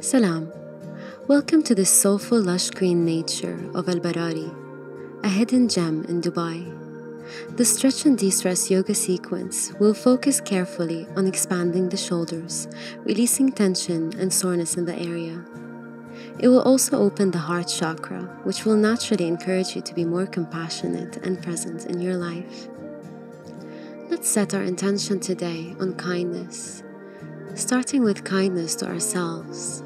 Salam. Welcome to the soulful, lush green nature of Al-Barari, a hidden gem in Dubai. The stretch and de-stress yoga sequence will focus carefully on expanding the shoulders, releasing tension and soreness in the area. It will also open the heart chakra, which will naturally encourage you to be more compassionate and present in your life. Let's set our intention today on kindness, starting with kindness to ourselves.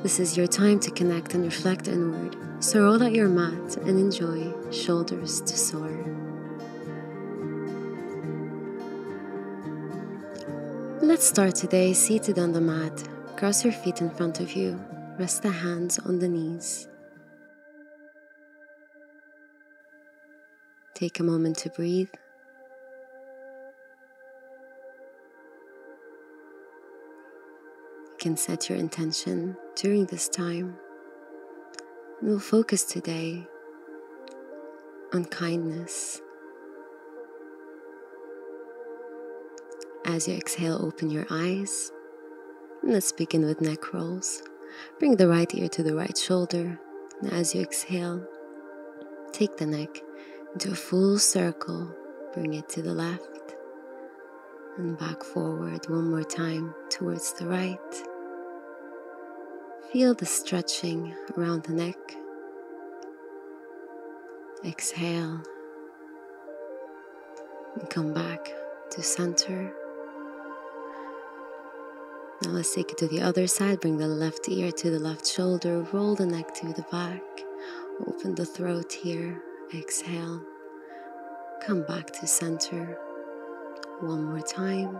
This is your time to connect and reflect inward, so roll out your mat and enjoy shoulders to soar. Let's start today seated on the mat. Cross your feet in front of you. Rest the hands on the knees. Take a moment to breathe. You can set your intention during this time. We'll focus today on kindness. As you exhale, open your eyes. Let's begin with neck rolls. Bring the right ear to the right shoulder. And as you exhale, take the neck into a full circle. Bring it to the left and back forward one more time towards the right. Feel the stretching around the neck. Exhale. And come back to center. Now let's take it to the other side. Bring the left ear to the left shoulder. Roll the neck to the back. Open the throat here. Exhale. Come back to center. One more time.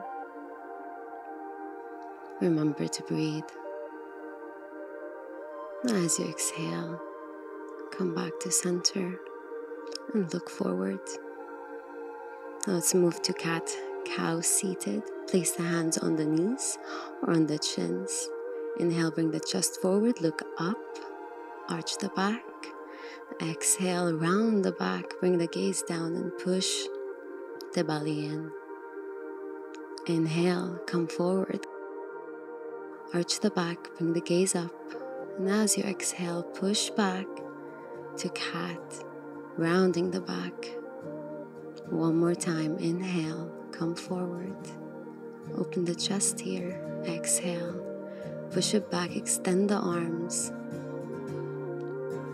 Remember to breathe. As you exhale, come back to center and look forward. Now let's move to cat-cow seated. Place the hands on the knees or on the chins. Inhale, bring the chest forward, look up, arch the back. Exhale, round the back, bring the gaze down and push the belly in. Inhale, come forward, arch the back, bring the gaze up. And as you exhale, push back to cat, rounding the back. One more time, inhale, come forward. Open the chest here, exhale. Push it back, extend the arms.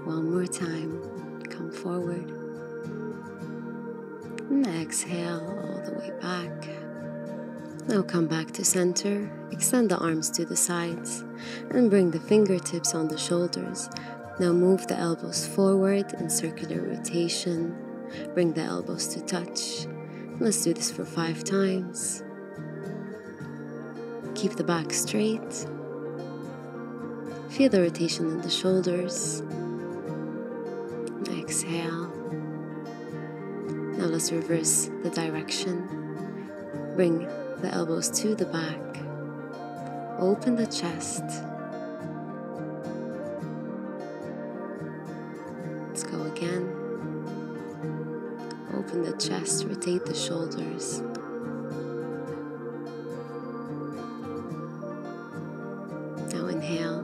One more time, come forward. And exhale all the way back. Now come back to center, extend the arms to the sides, and bring the fingertips on the shoulders. Now move the elbows forward in circular rotation. Bring the elbows to touch. Let's do this for 5 times. Keep the back straight. Feel the rotation in the shoulders. Exhale. Now let's reverse the direction. Bring the elbows to the back. Open the chest. Let's go again. Open the chest, rotate the shoulders. Now inhale.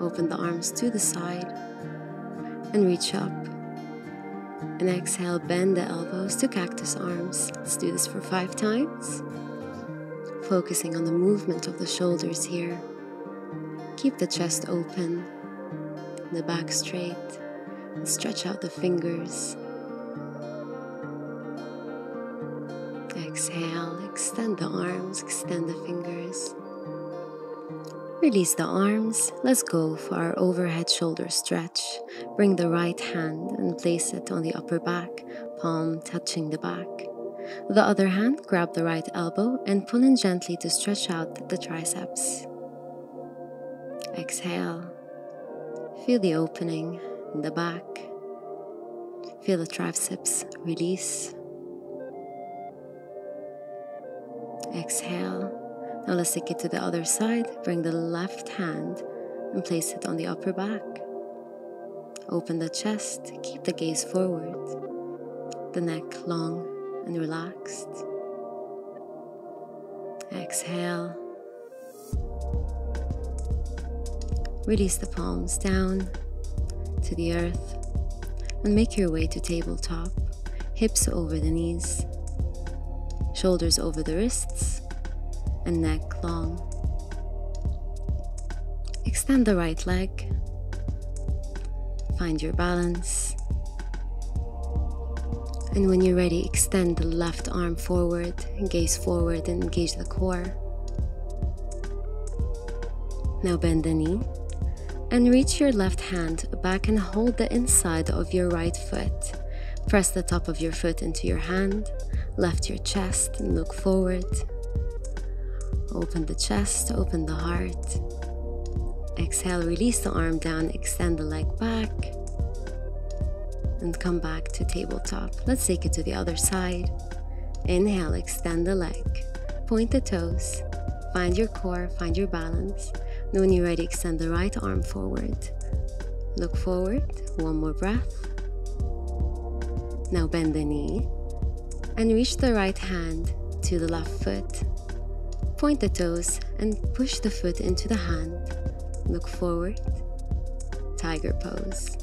Open the arms to the side and reach up. And exhale, bend the elbows to cactus arms. Let's do this for 5 times. Focusing on the movement of the shoulders here. Keep the chest open, the back straight, and stretch out the fingers. Exhale, extend the arms, extend the fingers. Release the arms. Let's go for our overhead shoulder stretch. Bring the right hand and place it on the upper back, palm touching the back. The other hand, grab the right elbow and pull in gently to stretch out the triceps. Exhale. Feel the opening in the back. Feel the triceps release. Exhale. Now let's take it to the other side. Bring the left hand and place it on the upper back. Open the chest. Keep the gaze forward. The neck long and relaxed. Exhale. Release the palms down to the earth and make your way to tabletop, hips over the knees, shoulders over the wrists, and neck long. Extend the right leg, find your balance, and when you're ready, extend the left arm forward, gaze forward and engage the core. Now bend the knee and reach your left hand back and hold the inside of your right foot. Press the top of your foot into your hand, lift your chest and look forward. Open the chest, open the heart. Exhale, release the arm down, extend the leg back and come back to tabletop. Let's take it to the other side. Inhale, extend the leg, point the toes, find your core, find your balance. And when you're ready, extend the right arm forward. Look forward, one more breath. Now bend the knee and reach the right hand to the left foot. Point the toes and push the foot into the hand. Look forward, tiger pose.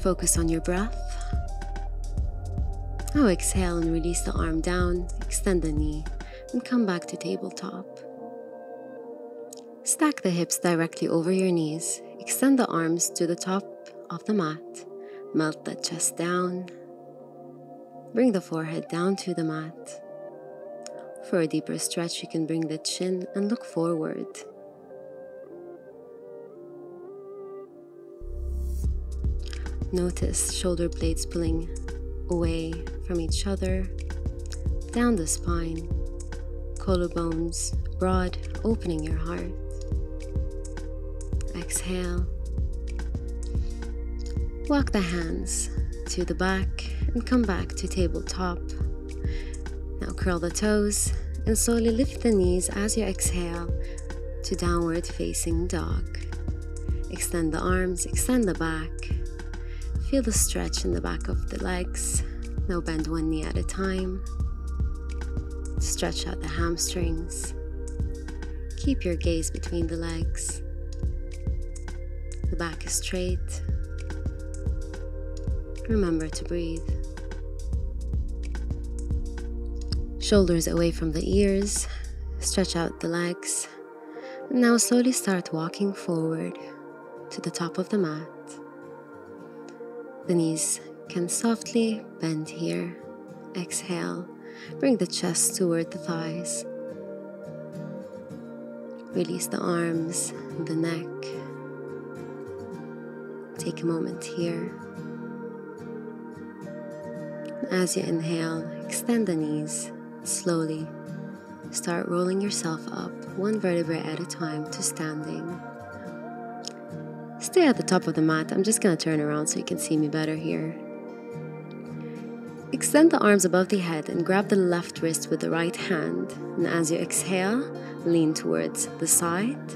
Focus on your breath. Now exhale and release the arm down, extend the knee, and come back to tabletop. Stack the hips directly over your knees. Extend the arms to the top of the mat. Melt the chest down. Bring the forehead down to the mat. For a deeper stretch, you can bring the chin and look forward. Notice shoulder blades pulling away from each other, down the spine, collarbones broad, opening your heart. Exhale. Walk the hands to the back and come back to tabletop. Now curl the toes and slowly lift the knees as you exhale to downward facing dog. Extend the arms, extend the back. Feel the stretch in the back of the legs. Now bend one knee at a time. Stretch out the hamstrings. Keep your gaze between the legs. The back is straight. Remember to breathe. Shoulders away from the ears. Stretch out the legs. Now slowly start walking forward to the top of the mat. The knees can softly bend here. Exhale, bring the chest toward the thighs. Release the arms, the neck. Take a moment here. As you inhale, extend the knees slowly. Start rolling yourself up one vertebra at a time to standing. Stay at the top of the mat. I'm just going to turn around so you can see me better here. Extend the arms above the head and grab the left wrist with the right hand. And as you exhale, lean towards the side.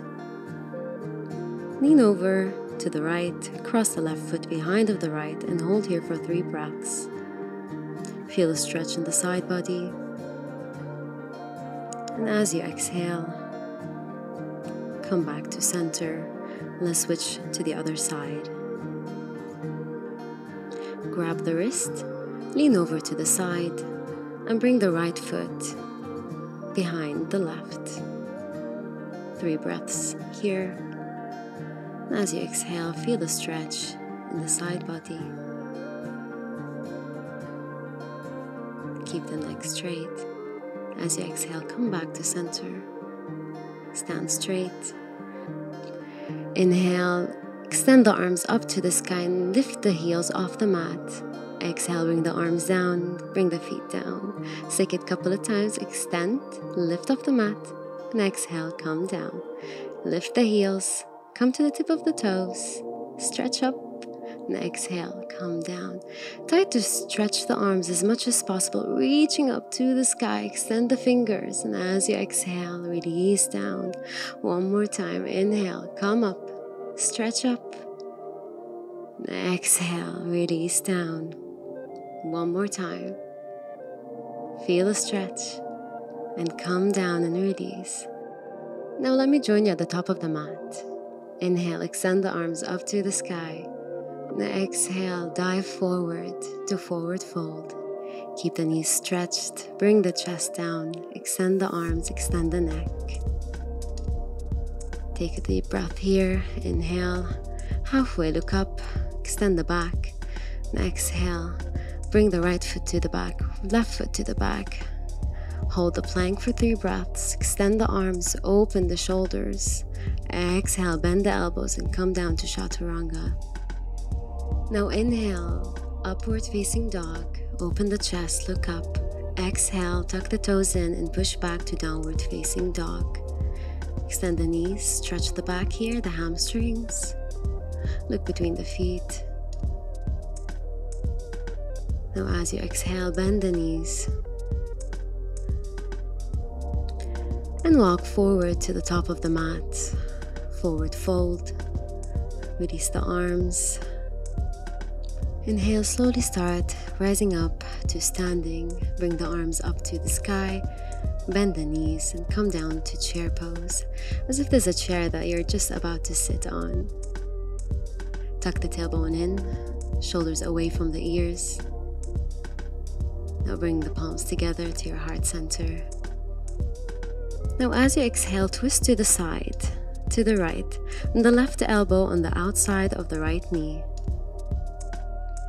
Lean over to the right, cross the left foot behind of the right and hold here for 3 breaths. Feel a stretch in the side body. And as you exhale, come back to center. Let's switch to the other side. Grab the wrist, lean over to the side, and bring the right foot behind the left. 3 breaths here. As you exhale, feel the stretch in the side body. Keep the neck straight. As you exhale, come back to center. Stand straight. Inhale, extend the arms up to the sky and lift the heels off the mat. Exhale, bring the arms down, bring the feet down. Shake it a couple of times, extend, lift off the mat, and exhale, come down. Lift the heels, come to the tip of the toes, stretch up, and exhale, come down. Try to stretch the arms as much as possible, reaching up to the sky. Extend the fingers, and as you exhale, release down. One more time. Inhale, come up, stretch up, and exhale, release down. One more time. Feel the stretch and come down and release. Now let me join you at the top of the mat. Inhale, extend the arms up to the sky. Now exhale, dive forward to forward fold. Keep the knees stretched, bring the chest down, extend the arms, extend the neck. Take a deep breath here, inhale, halfway look up, extend the back. Now exhale, bring the right foot to the back, left foot to the back. Hold the plank for 3 breaths, extend the arms, open the shoulders. Exhale, bend the elbows and come down to Chaturanga. Now inhale, upward facing dog, open the chest, look up. Exhale, tuck the toes in and push back to downward facing dog. Extend the knees, stretch the back here, the hamstrings. Look between the feet. Now as you exhale, bend the knees. And walk forward to the top of the mat. Forward fold. Release the arms. Inhale, slowly start rising up to standing. Bring the arms up to the sky, bend the knees and come down to chair pose, as if there's a chair that you're just about to sit on. Tuck the tailbone in, shoulders away from the ears. Now bring the palms together to your heart center. Now as you exhale, twist to the side, to the right, and the left elbow on the outside of the right knee.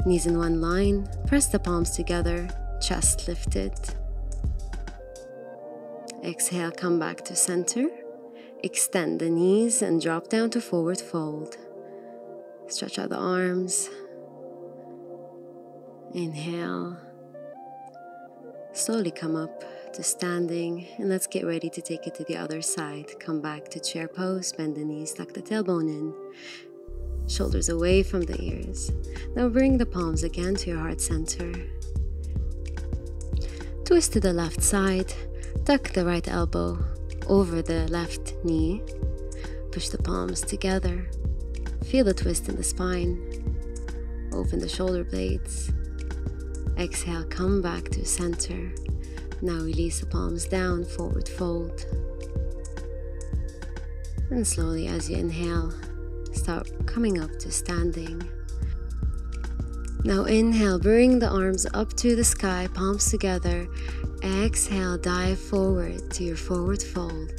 Knees in one line, press the palms together, chest lifted. Exhale, come back to center. Extend the knees and drop down to forward fold. Stretch out the arms. Inhale. Slowly come up to standing and let's get ready to take it to the other side. Come back to chair pose, bend the knees, tuck the tailbone in. Shoulders away from the ears. Now bring the palms again to your heart center. Twist to the left side. Tuck the right elbow over the left knee. Push the palms together. Feel the twist in the spine. Open the shoulder blades. Exhale, come back to center. Now release the palms down, forward fold. And slowly as you inhale, start coming up to standing. Now inhale, bring the arms up to the sky, palms together. Exhale, dive forward to your forward fold.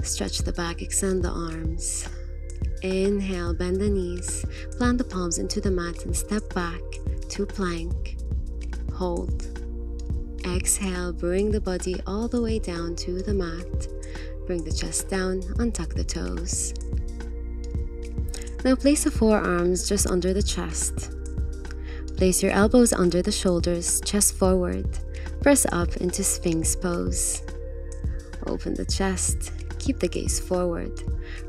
Stretch the back, extend the arms. Inhale, bend the knees, plant the palms into the mat and step back to plank. Hold. Exhale, bring the body all the way down to the mat. Bring the chest down, untuck the toes. Now place the forearms just under the chest. Place your elbows under the shoulders, chest forward. Press up into Sphinx pose. Open the chest, keep the gaze forward.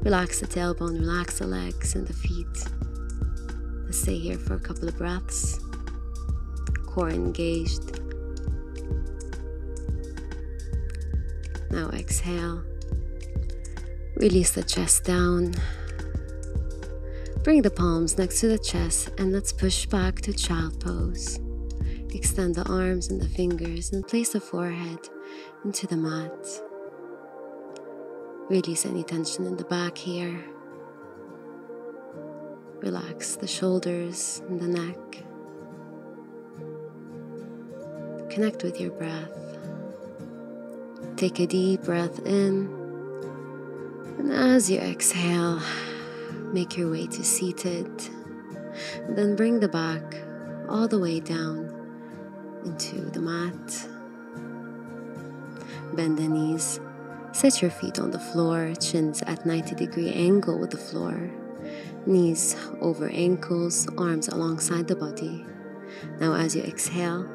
Relax the tailbone, relax the legs and the feet. Let's stay here for a couple of breaths. Core engaged. Now exhale. Release the chest down. Bring the palms next to the chest and let's push back to child pose. Extend the arms and the fingers and place the forehead into the mat. Release any tension in the back here. Relax the shoulders and the neck. Connect with your breath. Take a deep breath in. And as you exhale, make your way to seated, then bring the back all the way down into the mat. Bend the knees, set your feet on the floor, chins at 90-degree angle with the floor, knees over ankles, arms alongside the body. Now as you exhale,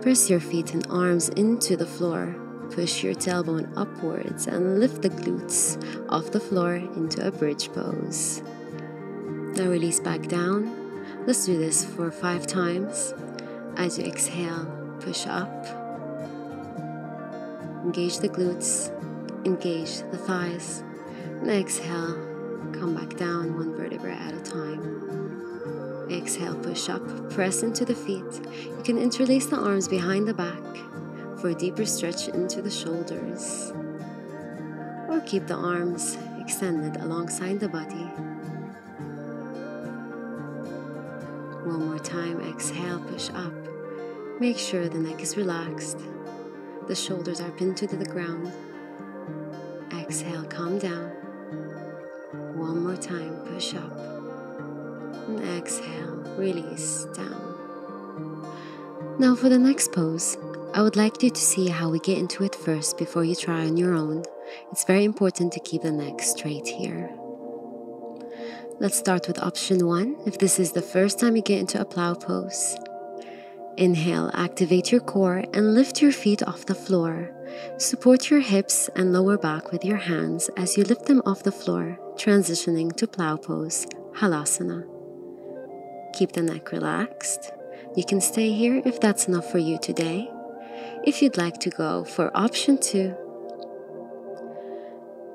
press your feet and arms into the floor, push your tailbone upwards and lift the glutes off the floor into a bridge pose. Now release back down. Let's do this for 5 times. As you exhale, push up. Engage the glutes. Engage the thighs. And exhale, come back down 1 vertebra at a time. Exhale, push up. Press into the feet. You can interlace the arms behind the back for a deeper stretch into the shoulders. Or Now keep the arms extended alongside the body. One more time, exhale, push up. Make sure the neck is relaxed. The shoulders are pinned to the ground. Exhale, calm down. One more time, push up. And exhale, release down. Now for the next pose, I would like you to see how we get into it first before you try on your own. It's very important to keep the neck straight here. Let's start with option 1. If this is the first time you get into a plow pose, inhale, activate your core and lift your feet off the floor. Support your hips and lower back with your hands as you lift them off the floor, transitioning to plow pose, halasana. Keep the neck relaxed. You can stay here if that's enough for you today. If you'd like to go for option 2,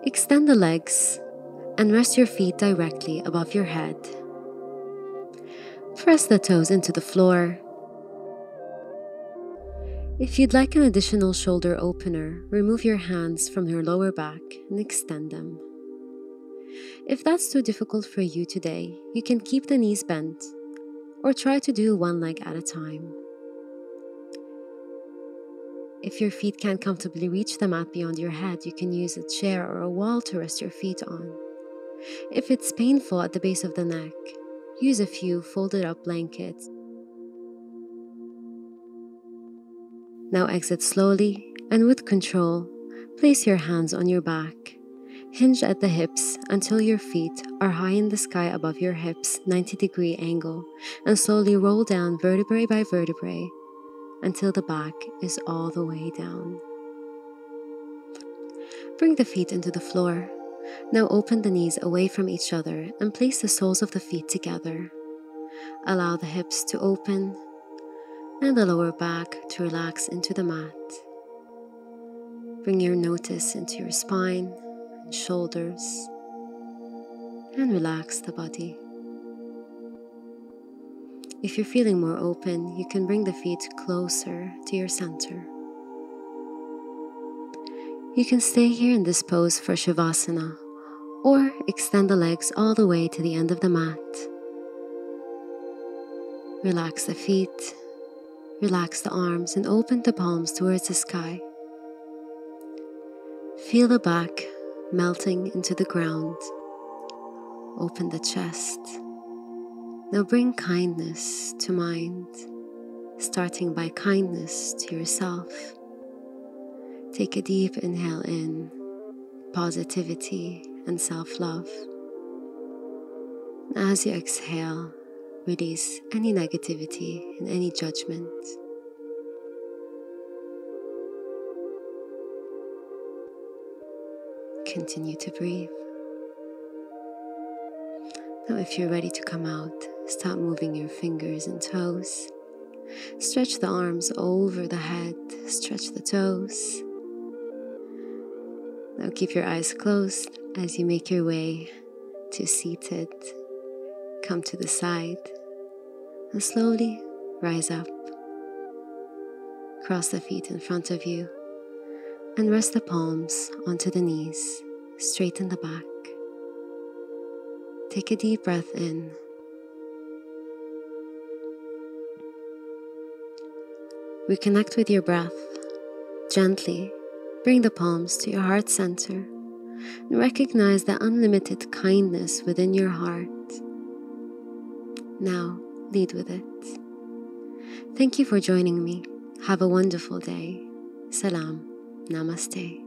extend the legs and rest your feet directly above your head. Press the toes into the floor. If you'd like an additional shoulder opener, remove your hands from your lower back and extend them. If that's too difficult for you today, you can keep the knees bent or try to do one leg at a time. If your feet can't comfortably reach the mat beyond your head, you can use a chair or a wall to rest your feet on. If it's painful at the base of the neck, use a few folded up blankets. Now exit slowly and with control. Place your hands on your back. Hinge at the hips until your feet are high in the sky above your hips, 90-degree angle, and slowly roll down vertebrae by vertebrae until the back is all the way down. Bring the feet into the floor. Now open the knees away from each other and place the soles of the feet together. Allow the hips to open and the lower back to relax into the mat. Bring your notice into your spine and shoulders and relax the body. If you're feeling more open, you can bring the feet closer to your center. You can stay here in this pose for Shavasana or extend the legs all the way to the end of the mat. Relax the feet. Relax the arms and open the palms towards the sky. Feel the back melting into the ground. Open the chest. Now bring kindness to mind, starting by kindness to yourself. Take a deep inhale in positivity and self-love. As you exhale, release any negativity and any judgment. Continue to breathe. Now, if you're ready to come out, stop moving your fingers and toes. Stretch the arms over the head, stretch the toes. Now, keep your eyes closed as you make your way to seated. Come to the side and slowly rise up. Cross the feet in front of you and rest the palms onto the knees, straighten the back. Take a deep breath in. Reconnect with your breath. Gently bring the palms to your heart center and recognize the unlimited kindness within your heart. Now, lead with it. Thank you for joining me. Have a wonderful day. Salam. Namaste.